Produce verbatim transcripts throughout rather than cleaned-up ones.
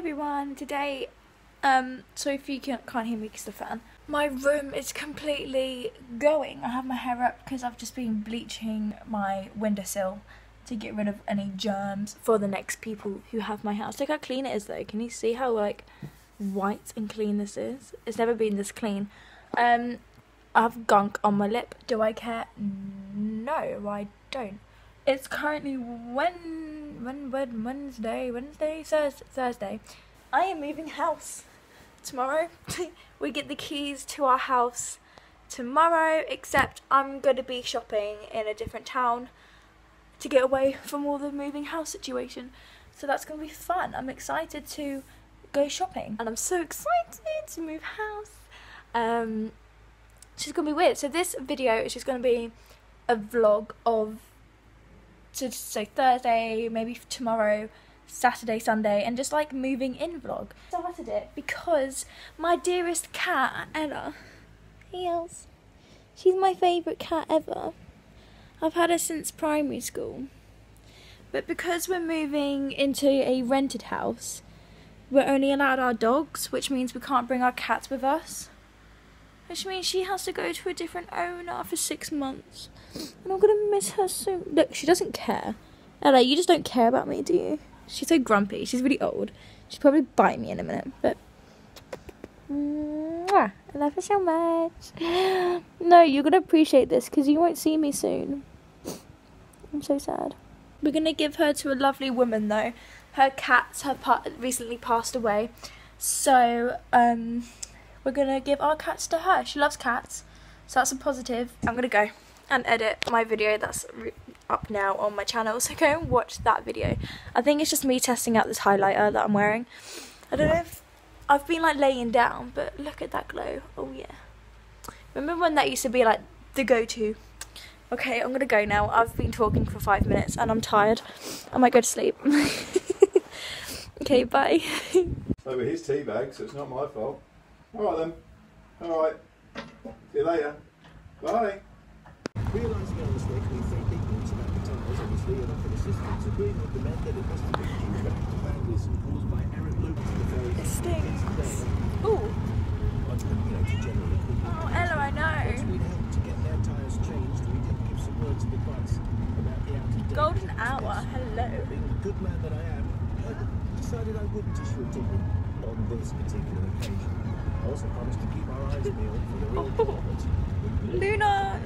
everyone, today, um, so if you can't, can't hear me because the fan, my room is completely going. I have my hair up because I've just been bleaching my windowsill to get rid of any germs for the next people who have my house. Look how clean it is though, can you see how like white and clean this is? It's never been this clean. Um, I have gunk on my lip. Do I care? No, I don't. It's currently Wednesday. When, when, Wednesday, Wednesday, Thursday, Thursday. I am moving house tomorrow. We get the keys to our house tomorrow, except I'm going to be shopping in a different town to get away from all the moving house situation. So that's going to be fun. I'm excited to go shopping and I'm so excited to move house. Um, it's just going to be weird. So this video is just going to be a vlog of So, so Thursday, maybe tomorrow, Saturday, Sunday, and just like moving in vlog. Started it because my dearest cat, Ella, heels. She's my favourite cat ever. I've had her since primary school. But because we're moving into a rented house, we're only allowed our dogs, which means we can't bring our cats with us. Which means she has to go to a different owner for six months. And I'm going to miss her so... Look, she doesn't care. Ella, you just don't care about me, do you? She's so grumpy. She's really old. She'll probably bite me in a minute, but... Mwah! I love her so much. No, you're going to appreciate this because you won't see me soon. I'm so sad. We're going to give her to a lovely woman, though. Her cats have pa recently passed away. So, um... we're going to give our cats to her. She loves cats, so that's a positive. I'm going to go and edit my video that's up now on my channel, so go and watch that video. I think it's just me testing out this highlighter that I'm wearing. I don't know if... I've been like laying down, but look at that glow. Oh yeah. Remember when that used to be like the go-to? Okay, I'm going to go now. I've been talking for five minutes and I'm tired. I might go to sleep. Okay, bye. Oh, but here's tea bag, so it's not my fault. Alright then. Alright. See you later. Bye. Realising our mistake, we think the internet guitars obviously are not for the systems agreeing with the method it must be due back to vandalism caused by Eric Luke to the very it stinks. Ooh. Oh, Ella, I know. Once we'd helped to get their tyres changed, we did give some words of advice about the out of date. Golden hour, hello. Being the good man that I am, I decided I wouldn't issue a ticket on this particular occasion. I also promised to keep our eyes peeled for the real performance. Luna!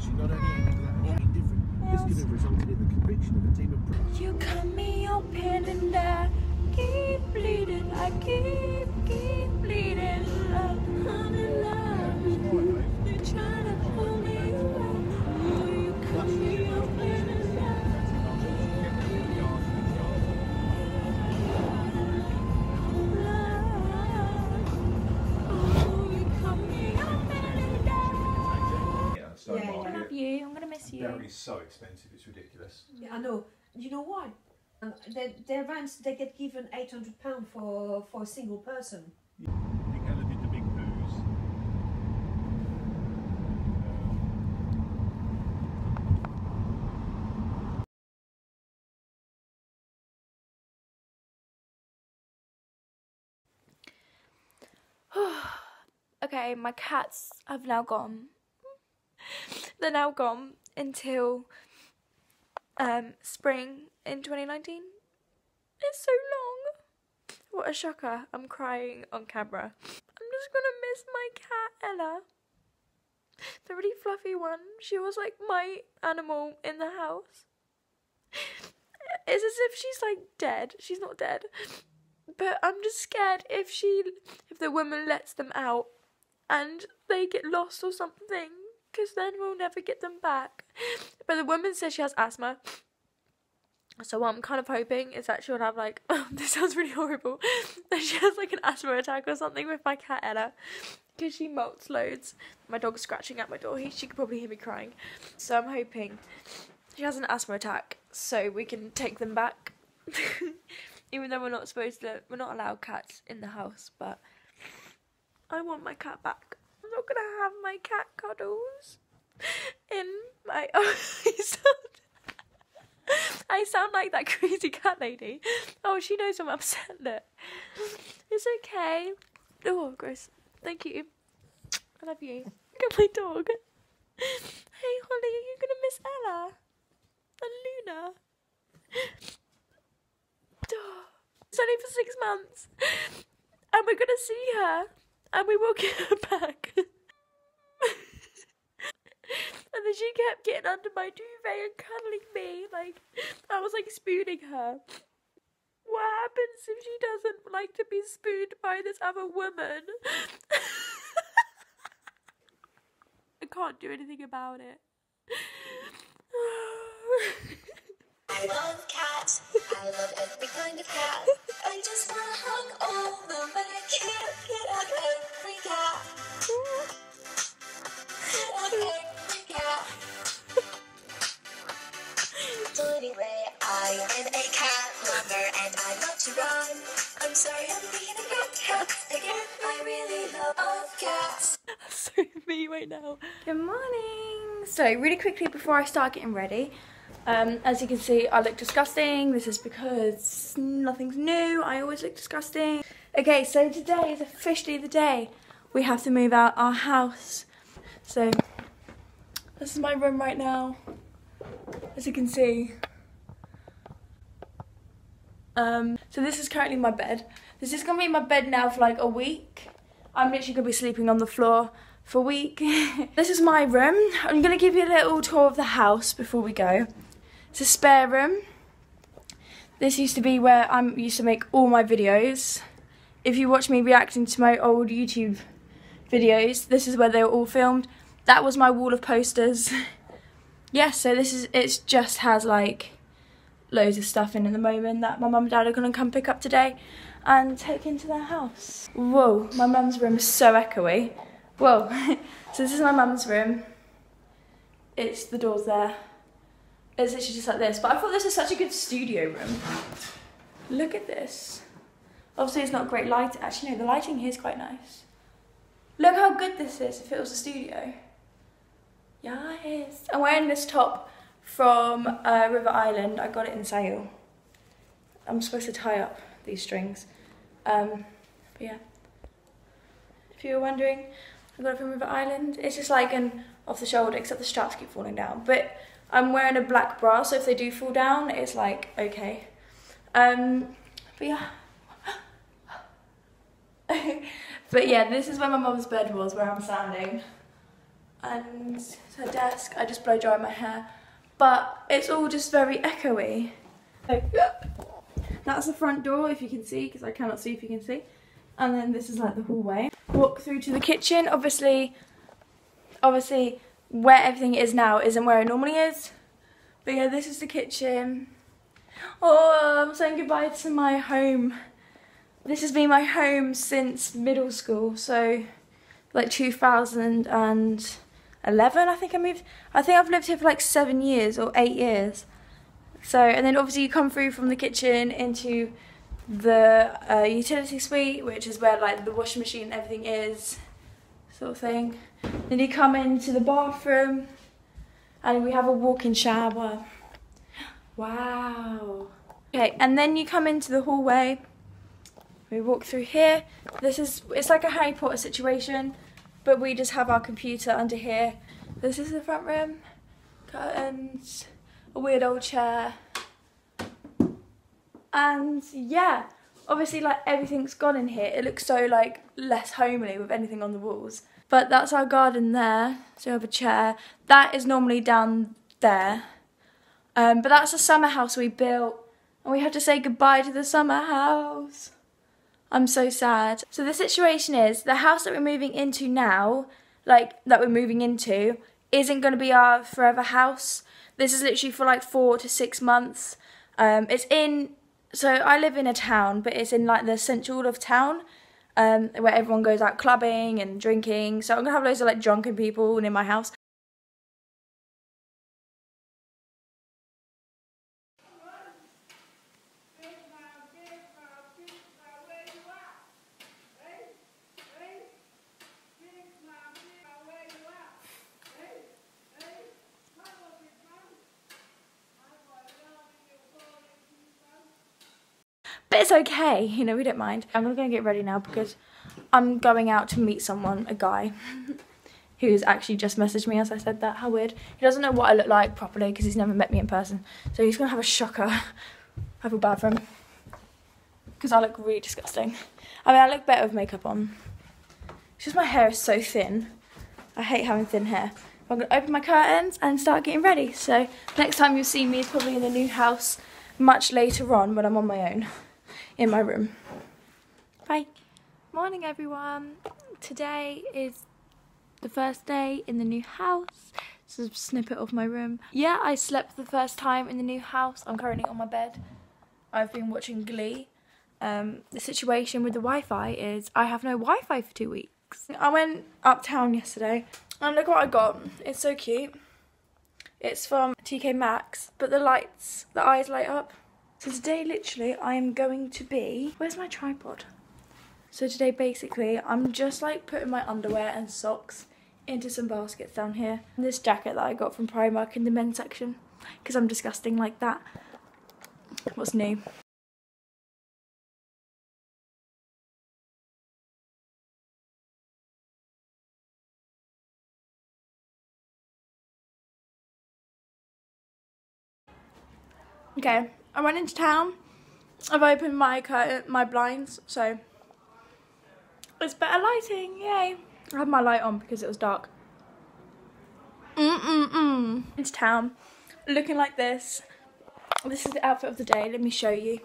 She not only acted that way different, this could have resulted in the conviction of a team of pros. You cut me open and I keep bleeding, I keep, keep bleeding. I'm in love. You're trying to pull me away. You cut me open and I keep bleeding. You. I'm gonna miss you. Dairy is so expensive, it's ridiculous. Yeah, I know. You know why? Um, their, their rents, they get given eight hundred pounds for, for a single person. Yeah. I think Ella did the big booze. Um. Okay, my cats have now gone. They're now gone until um, spring in twenty nineteen. It's so long. What a shocker. I'm crying on camera. I'm just gonna miss my cat, Ella. The really fluffy one. She was like my animal in the house. It's as if she's like dead. She's not dead. But I'm just scared if she, if the woman lets them out and they get lost or something. Because then we'll never get them back. But the woman says she has asthma. So what I'm kind of hoping is that she'll have like... Oh, this sounds really horrible. That she has like an asthma attack or something with my cat Ella. Because she molts loads. My dog's scratching at my door. He, she could probably hear me crying. So I'm hoping she has an asthma attack. So we can take them back. Even though we're not supposed to... We're not allowed cats in the house. But I want my cat back. I'm not gonna have my cat cuddles in my eyes. I sound like that crazy cat lady. Oh, she knows I'm upset. Look. It's okay. Oh, gross. Thank you. I love you. Look at my dog. Hey, Holly, are you going to miss Ella? And Luna? Oh, it's only for six months. And we're going to see her. And we will get her back. And then she kept getting under my duvet and cuddling me. Like, I was like spooning her. What happens if she doesn't like to be spooned by this other woman? I can't do anything about it. I love cats. I love every kind of cat. I just want to hug all of them, but I can't get up every cat. Get up every cat. So anyway, I am a cat lover and I love to run. I'm sorry I'm being about cats again. I really love cats. So me right now. Good morning. So really quickly before I start getting ready, Um, as you can see, I look disgusting. This is because nothing's new. I always look disgusting. Okay, so today is officially the day we have to move out our house. So, this is my room right now, as you can see. Um, so this is currently my bed. This is going to be my bed now for like a week. I'm literally going to be sleeping on the floor for a week. This is my room. I'm going to give you a little tour of the house before we go. It's a spare room. This used to be where I used to make all my videos. If you watch me reacting to my old YouTube videos, this is where they were all filmed. That was my wall of posters. Yes, yeah, so this is, it just has like loads of stuff in at the moment that my mum and dad are going to come pick up today and take into their house. Whoa, my mum's room is so echoey. Whoa, so this is my mum's room. It's the doors there. It's literally just like this, but I thought this was such a good studio room. Look at this. Obviously it's not great light, actually no, the lighting here is quite nice. Look how good this is if it was a studio. Yes. I'm wearing this top from uh, River Island. I got it in sale. I'm supposed to tie up these strings. Um, but yeah, if you were wondering, I got it from River Island. It's just like an off the shoulder, except the straps keep falling down. But I'm wearing a black bra, so if they do fall down, it's like, okay. Um, but yeah. But yeah, this is where my mum's bed was, where I'm standing. And it's her desk. I just blow dry my hair. But it's all just very echoey. So, that's the front door, if you can see, because I cannot see if you can see. And then this is like the hallway. Walk through to the kitchen. Obviously, obviously where everything is now isn't where it normally is. But yeah, this is the kitchen. Oh, I'm saying goodbye to my home. This has been my home since middle school. So like two thousand eleven, I think I moved. I think I've lived here for like seven years or eight years. So, and then obviously you come through from the kitchen into the uh, utility suite, which is where like the washing machine and everything is, sort of thing. Then you come into the bathroom and we have a walk-in shower. Wow. Okay, and then you come into the hallway. We walk through here. This is, it's like a Harry Potter situation, but we just have our computer under here. This is the front room. Curtains, a weird old chair. And yeah, obviously like everything's gone in here. It looks so like less homely with anything on the walls. But that's our garden there. So we have a chair. That is normally down there. Um, but that's the summer house we built. And we have to say goodbye to the summer house. I'm so sad. So the situation is, the house that we're moving into now, like that we're moving into, isn't going to be our forever house. This is literally for like four to six months. Um, it's in... So I live in a town, but it's in like the central of town, um, where everyone goes out clubbing and drinking. So I'm gonna have loads of like drunken people in my house. it's okay, you know, we don't mind. I'm gonna go and get ready now because I'm going out to meet someone, a guy, who's actually just messaged me as I said that. How weird. He doesn't know what I look like properly because he's never met me in person. So he's gonna have a shocker. I feel bad for him. Because I look really disgusting. I mean, I look better with makeup on. It's just my hair is so thin. I hate having thin hair. I'm gonna open my curtains and start getting ready. So next time you'll see me is probably in the new house much later on when I'm on my own in my room. Bye. Morning everyone. Today is the first day in the new house. This is a snippet of my room. Yeah, I slept for the first time in the new house. I'm currently on my bed. I've been watching Glee. Um, the situation with the Wi-Fi is I have no Wi-Fi for two weeks. I went uptown yesterday and look what I got. It's so cute. It's from T K Maxx, but the lights, the eyes light up. So today literally I am going to be... Where's my tripod? So today basically I'm just like putting my underwear and socks into some baskets down here. And this jacket that I got from Primark in the men's section, because I'm disgusting like that. What's new? Okay, I went into town. I've opened my curtain, my blinds, so it's better lighting, yay. I had my light on because it was dark. Mm-mm-mm. Into town, looking like this. This is the outfit of the day, let me show you.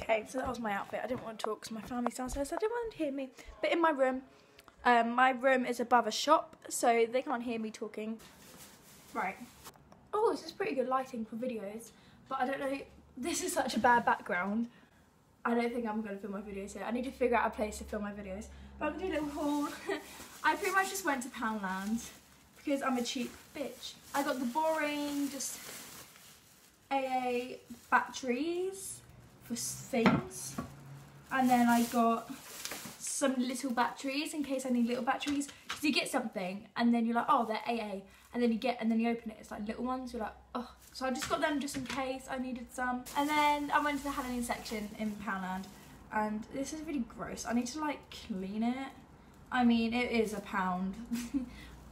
Okay, so that was my outfit. I didn't want to talk because my family's downstairs, so I didn't want them to hear me. But in my room, um, my room is above a shop, so they can't hear me talking. Right. Oh, this is pretty good lighting for videos, but I don't know. This is such a bad background. I don't think I'm going to film my videos here. I need to figure out a place to film my videos. But I'm going to do a little haul. I pretty much just went to Poundland because I'm a cheap bitch. I got the boring, just A A batteries. Things, and then I got some little batteries in case I need little batteries, because you get something and then you're like, oh, they're A A, and then you get and then you open it, it's like little ones, you're like, oh. So I just got them just in case I needed some. And then I went to the Halloween section in Poundland, and this is really gross. I need to like clean it. I mean, it is a pound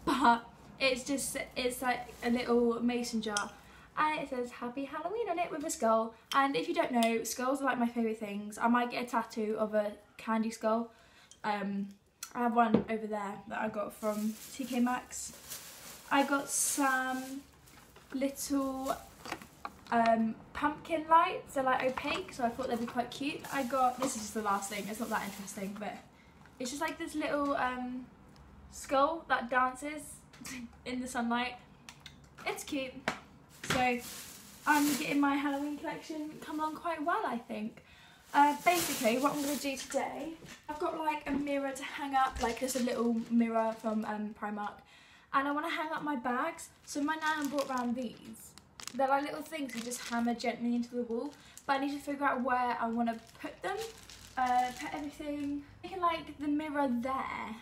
but it's just, it's like a little mason jar. And it says Happy Halloween on it with a skull. And if you don't know, skulls are like my favourite things. I might get a tattoo of a candy skull. Um, I have one over there that I got from T K Maxx. I got some little um, pumpkin lights. They're like opaque, so I thought they'd be quite cute. I got, this is just the last thing, it's not that interesting, but it's just like this little um, skull that dances in the sunlight. It's cute. So I'm getting my Halloween collection come along quite well, I think. Uh, basically, what I'm going to do today, I've got like a mirror to hang up, like just a little mirror from um, Primark. And I want to hang up my bags. So my nan brought round these. They're like little things you just hammer gently into the wall. But I need to figure out where I want to put them, uh, put everything. I can like the mirror there.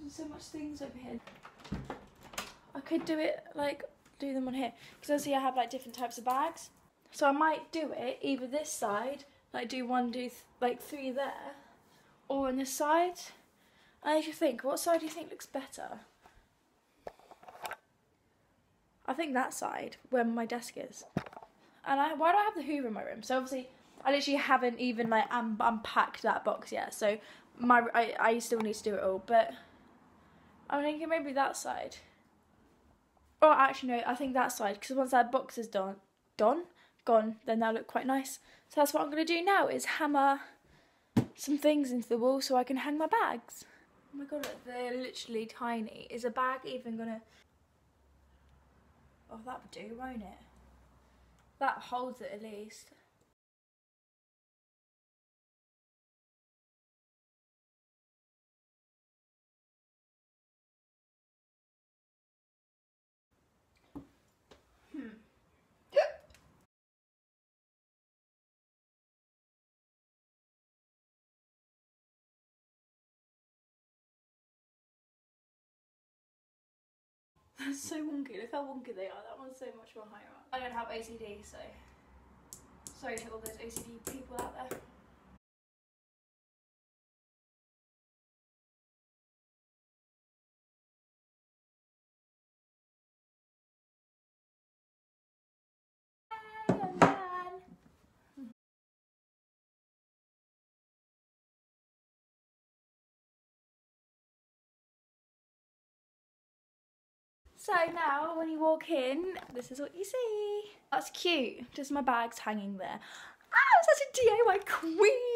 There's so much things over here. I could do it like... do them on here, because obviously I have like different types of bags, so I might do it either this side, like do one, do th like three there, or on this side. I need to think, what side do you think looks better? I think that side where my desk is. And I, why do I have the Hoover in my room? So obviously I literally haven't even like un unpacked that box yet, so my I, I still need to do it all, but I'm thinking maybe that side. Oh, actually no, I think that side, because once that box is done, done, gone, then that'll look quite nice. So that's what I'm going to do now, is hammer some things into the wall so I can hang my bags. Oh my god, they're literally tiny. Is a bag even going to... Oh, that would do, won't it? That holds it at least. That's so wonky. Look how wonky they are. That one's so much more higher up. I don't have O C D, so sorry to all those O C D people out there. So now when you walk in, this is what you see. That's cute. Just my bags hanging there. Ah, I'm such a D I Y queen.